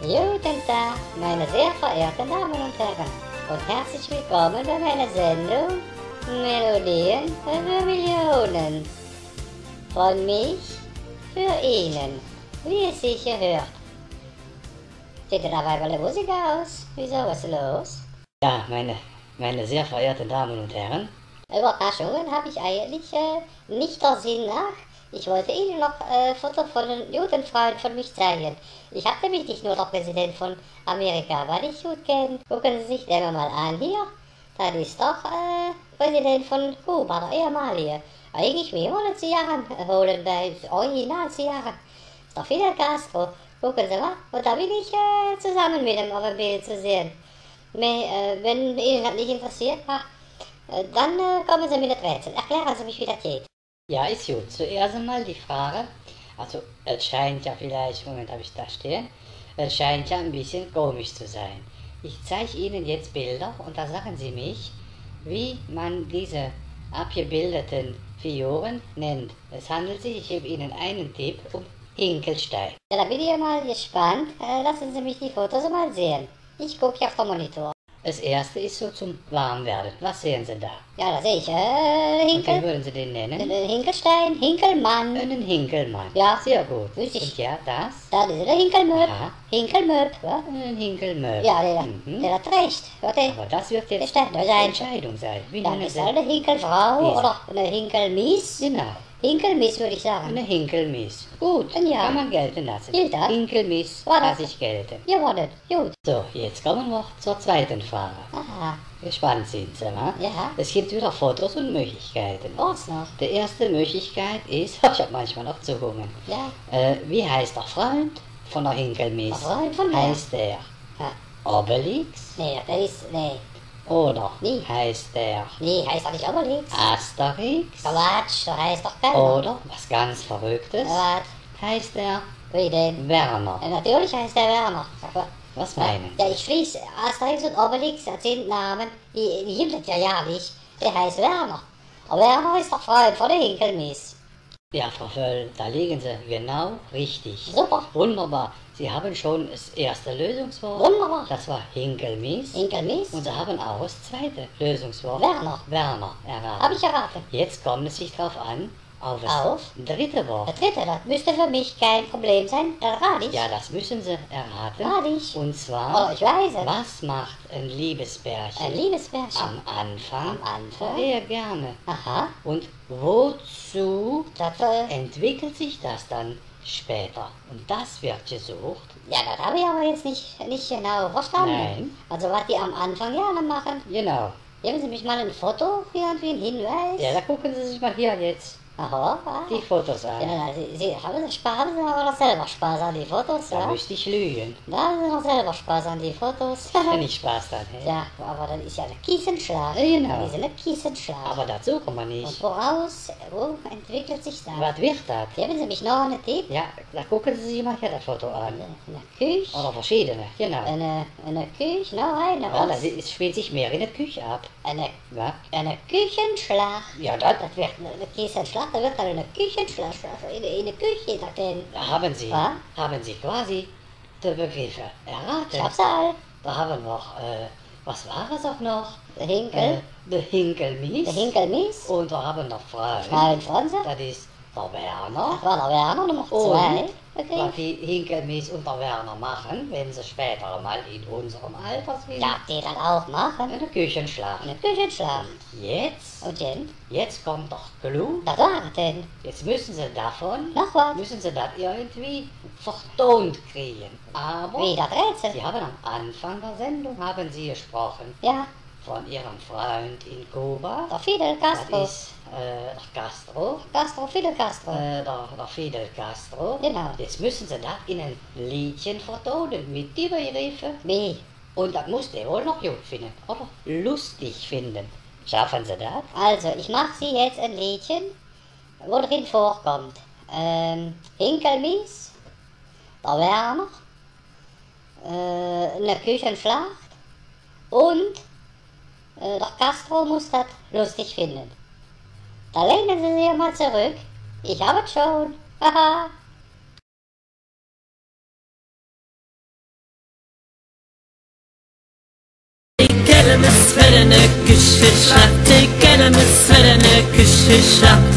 Guten Tag, meine sehr verehrten Damen und Herren, und herzlich willkommen bei meiner Sendung Melodien für Millionen. Von mich für Ihnen, wie es sich hier hört. Seht ihr dabei bei der Musik aus? Wieso, was ist los? Ja, meine sehr verehrten Damen und Herren. Überraschungen habe ich eigentlich nicht der Sinn nach. Ich wollte Ihnen noch Foto von einem guten Freund von mich zeigen. Ich habe nämlich nicht nur den Präsident von Amerika, weil ich gut kenne. Gucken Sie sich den mal an hier. Das ist doch Präsident von Kuba, der ehemalige. Eigentlich wir wollen Sie holen bei Original-Zigarren. Ist doch wieder Castro. Gucken Sie mal. Und da bin ich zusammen mit dem auf dem Bild zu sehen. Wenn Ihnen das nicht interessiert, dann kommen Sie mit dem Rätsel. Erklären Sie mich, wie das geht. Ja, ist gut. Zuerst einmal die Frage, also es scheint ja vielleicht, Moment, habe ich da stehen, es scheint ja ein bisschen komisch zu sein. Ich zeige Ihnen jetzt Bilder und da sagen Sie mich, wie man diese abgebildeten Figuren nennt. Es handelt sich, ich gebe Ihnen einen Tipp, um Hinkelstein. Ja, da bin ich mal gespannt. Lassen Sie mich die Fotos mal sehen. Ich gucke auf den Monitor. Das erste ist so zum Warmwerden. Was sehen Sie da? Ja, da sehe ich Hinkel. Und wie würden Sie den nennen? Hinkelstein, Hinkelmann. Einen Hinkelmann. Ja. Sehr gut. Und ja, das? Das ist der Hinkelmöp. Ja. Hinkelmöp. Ja? Ein Hinkelmöp. Ja, der, der hat recht. Okay. Aber das wird jetzt eine Entscheidung sein. Wie dann ist das eine Hinkelfrau oder eine Hinkelmiss? Genau. Hinkelmiss würde ich sagen. Eine Hinkelmiss. Gut, ja. Kann man gelten lassen. Gilt das? Hinkelmiss lasse ich gelten. Jawohl, gut. So, jetzt kommen wir zur zweiten Frage. Aha. Gespannt sind Sie, ne? Ja. Es gibt wieder Fotos und Möglichkeiten. Was noch? Die erste Möglichkeit ist, ich habe manchmal noch zugungen. Ja. Wie heißt der Freund von der Hinkelmiss? Der Freund von der? Heißt der Obelix? Nee, das ist, nee. Oder wie heißt der? Nee, heißt er nicht Obelix? Asterix? Quatsch, so heißt doch keiner. Oder was ganz Verrücktes? Was? Heißt der? Wie denn? Werner. Ja, natürlich heißt der Werner. Aber was meinen Sie? Ja, ich schließe, Asterix und Obelix, das sind Namen, die gibt es ja jährlich. Der heißt Werner. Aber Werner ist doch Freund von der Hinkelmiss. Ja, Frau Voell, da liegen Sie genau richtig. Super. Wunderbar. Sie haben schon das erste Lösungswort. Wunderbar. Das war Hinkelmiss. Hinkelmiss. Und Sie haben auch das zweite Lösungswort. Werner. Werner erraten. Habe ich erraten. Jetzt kommt es sich drauf an, auf das dritte Wort. Das dritte, das müsste für mich kein Problem sein. Errate ich. Ja, das müssen Sie erraten. Errate ich. Und zwar, oh, ich weiß es. Was macht ein Liebespärchen? Ein Liebespärchen. Am Anfang. Am Anfang. Sehr gerne. Aha. Und wozu entwickelt sich das dann später? Und das wird gesucht. Ja, das habe ich aber jetzt nicht genau verstanden. Nein. Also was die am Anfang gerne machen. Genau. Geben Sie mich mal ein Foto, irgendwie einen Hinweis. Ja, da gucken Sie sich mal hier jetzt die Fotos an. Ja, haben Sie aber noch selber Spaß an die Fotos, ja? Da müsste ich lügen. Da haben Sie noch selber Spaß an die Fotos. Wenn ich Spaß dran hätte. Ja, aber dann ist ja der Küchenschlag. Genau. Das ist eine Küchenschlag. Aber dazu kommen wir nicht. Und wo entwickelt sich das? Was wird das? Geben Sie mich noch einen Tipp? Ja, da gucken Sie sich mal hier das Foto an. Eine Küche. Oder verschiedene, genau. Eine Küche, noch eine. Ja, da spielt sich mehr in der Küche ab. Eine Küchenschlag. Ja, das wird eine Küchenschlag. Da wird dann eine Küchenschlacht, in der Küche da drin. Haben Sie quasi die Begriffe erraten. Ich hab's all. Da haben wir noch, was war es auch noch? Der Hinkel. Der Hinkelmiss. Der Hinkelmiss. Und da haben wir noch Frauen. Frauen Franze. Das ist der Werner. Das war der Werner, Nummer 2. Okay. Was die Hinkelmiss und der Werner machen, wenn sie später mal in unserem Alter sind. Ja, die dann auch machen. Eine Küchenschlacht. Eine Küchenschlacht. Und jetzt? Und dann? Jetzt kommt doch Clou. Das war denn? Jetzt müssen sie davon. Noch was? Müssen sie das irgendwie vertont kriegen. Aber. Wie das Rätsel? Sie haben am Anfang der Sendung, haben sie gesprochen. Ja. Von ihrem Freund in Kuba. Der Fidel Castro. Das ist Castro. Castro, Fidel Castro. Der Fidel Castro. Genau. Jetzt müssen sie das in ein Liedchen vertonen mit die Begriffe. Wie? Und das muss der wohl noch gut finden. Oder lustig finden. Schaffen Sie das? Also, ich mache Sie jetzt ein Liedchen, wo drin vorkommt. Hinkelmiss, der Werner, eine Küchenschlacht und doch Castro muss das lustig finden. Da lehnen Sie sich mal zurück. Ich habe es schon. Haha. Hinkelmiss wird eine Küchenschlacht, Hinkelmiss wird eine Küchenschlacht.